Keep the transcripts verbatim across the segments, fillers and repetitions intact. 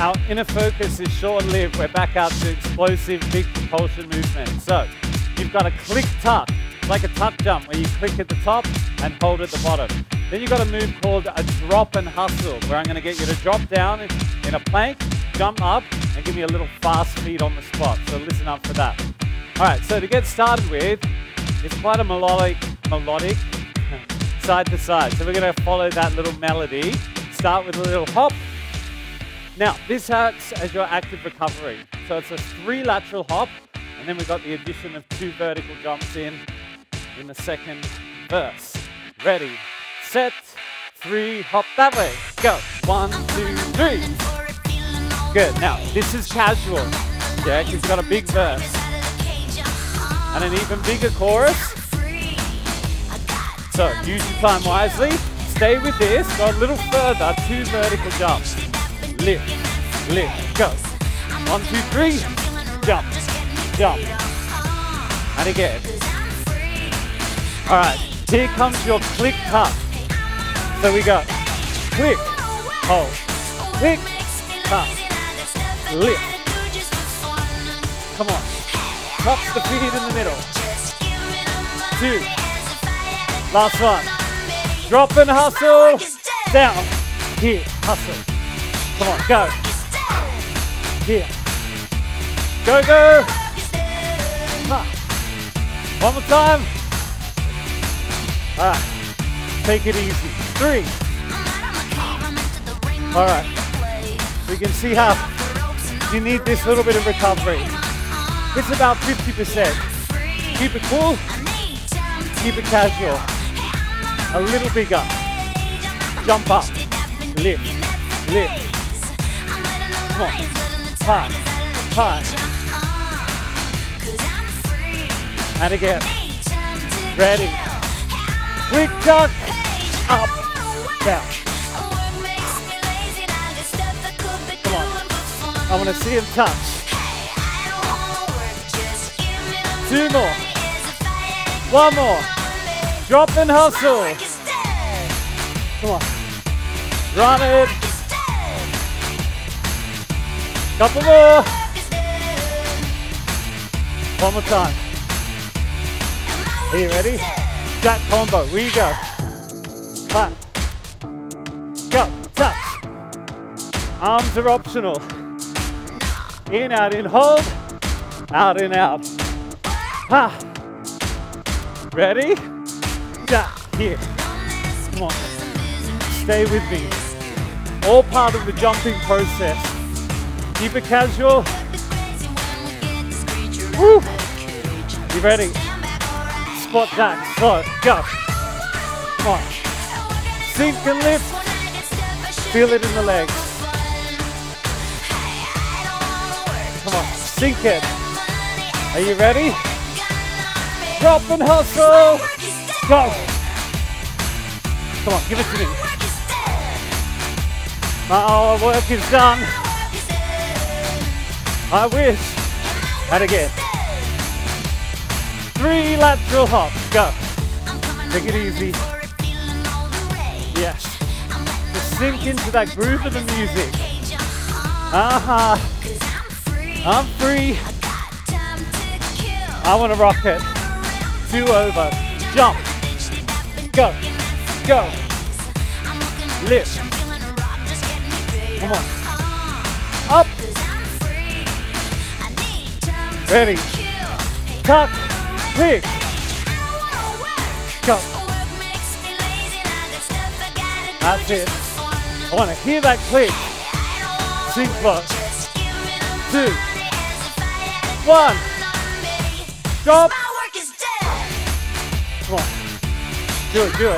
Our inner focus is short-lived. We're back out to explosive, big propulsion movement. So you've got a click tuck, like a tuck jump, where you click at the top and hold at the bottom. Then you've got a move called a drop and hustle, where I'm going to get you to drop down in a plank, jump up, and give me a little fast feed on the spot. So listen up for that. All right, so to get started with, it's quite a melodic, melodic side to side. So we're going to follow that little melody. Start with a little hop. Now, this acts as your active recovery. So it's a three lateral hop, and then we've got the addition of two vertical jumps in, in the second verse. Ready, set, three, hop that way. Go, one, two, three. Good, now this is casual. Yeah, you've got a big verse. And an even bigger chorus. So use your time wisely. Stay with this, go a little further, two vertical jumps. Lift, lift, go. One, two, three, jump, jump. And again. All right, here comes your click tuck. So we go, click, hold, click, tuck, lift. Come on, cross the feet in the middle. Two, last one. Drop and hustle, down, here, hustle. Come on, go. Here. Go, go. One more time. All right. Take it easy. Three. All right. We can see how you need this little bit of recovery. It's about fifty percent. Keep it cool. Keep it casual. A little bigger. Jump up. Lift. Lift. Come on, pass, pass, and again, ready, quick tuck, up, down, come on, I want to see him touch, two more, one more, drop and hustle, come on, run it, couple more. One more time. Are you ready? That combo. We go. Clap. Go. Touch. Arms are optional. In, out, in, hold. Out, in, out. Ha. Ready? Jack. Here. Come on. Stay with me. All part of the jumping process. Keep it casual. Woo. You ready? Spot that. Slow. Go. Come on. Sink and lift. Feel it in the legs. Come on. Sink it. Are you ready? Drop and hustle. Go. Come on. Give it to me. My work is done. I wish. And again. Three lateral hops. Go. Take it easy. Yes. Just sink into that groove of the music. Aha. Uh-huh. I'm free. I want to rock it. Two over. Jump. Go. Go. Lift. Come on. Up. Ready, tuck, pick, go. That's it. I want to hear that click. Sink block. Two. One. Drop. Come on. Do it, do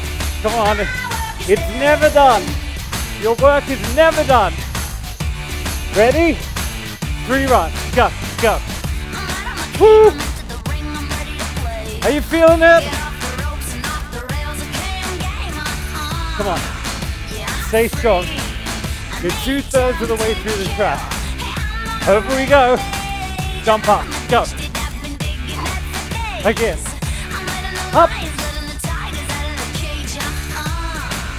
it. Come on. It's never done. Your work is never done. Ready? Three runs. Go, go. Woo! Are you feeling it? Come on. Stay strong. You're two thirds of the way through the track. Over we go. Jump up. Go. Again. Up.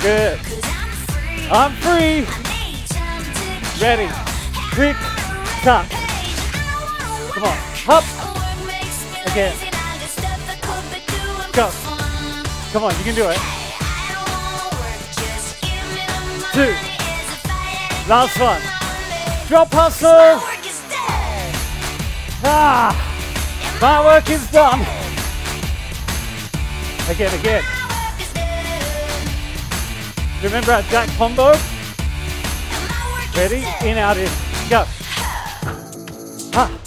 Good. I'm free. Ready, quick, stop. Come on, hop. Again. Go. Come on, you can do it. Two. Last one. Drop hustle. Ah, my work is done. Again, again. Remember our jack combo? Ready? In, out, in. Go. Ha.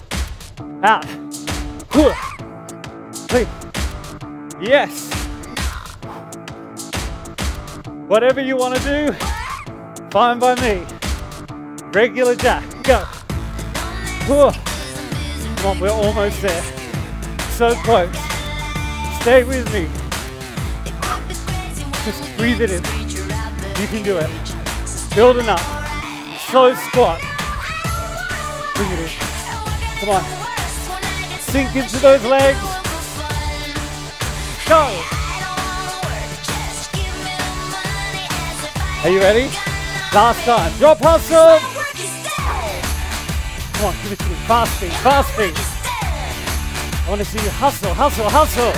Out. Cool. Three. Yes. Whatever you want to do, fine by me. Regular jack. Go. Cool. Come on, we're almost there. So close. Stay with me. Just breathe it in. You can do it. Building up. Slow squat. Bring it in. Come on. Sink into those legs. Go. Are you ready? Last time. Drop hustle. Come on, give it to me. Fast feet, fast feet. I want to see you hustle, hustle, hustle.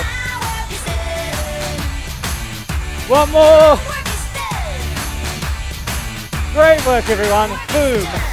One more. Great work, everyone. Boom.